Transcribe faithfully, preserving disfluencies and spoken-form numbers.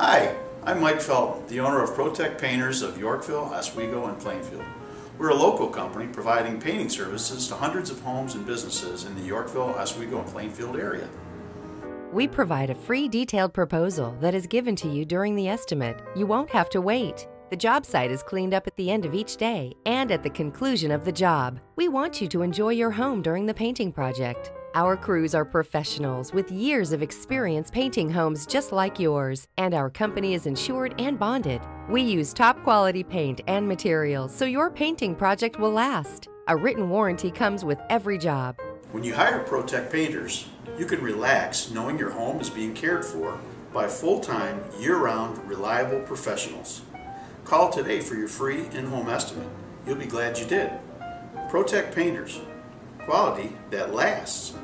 Hi, I'm Mike Felt, the owner of ProTect Painters of Yorkville, Oswego, and Plainfield. We're a local company providing painting services to hundreds of homes and businesses in the Yorkville, Oswego, and Plainfield area. We provide a free detailed proposal that is given to you during the estimate. You won't have to wait. The job site is cleaned up at the end of each day and at the conclusion of the job. We want you to enjoy your home during the painting project. Our crews are professionals with years of experience painting homes just like yours, and our company is insured and bonded. We use top quality paint and materials so your painting project will last. A written warranty comes with every job. When you hire ProTect Painters, you can relax knowing your home is being cared for by full-time, year-round, reliable professionals. Call today for your free in-home estimate. You'll be glad you did. ProTect Painters. Quality that lasts.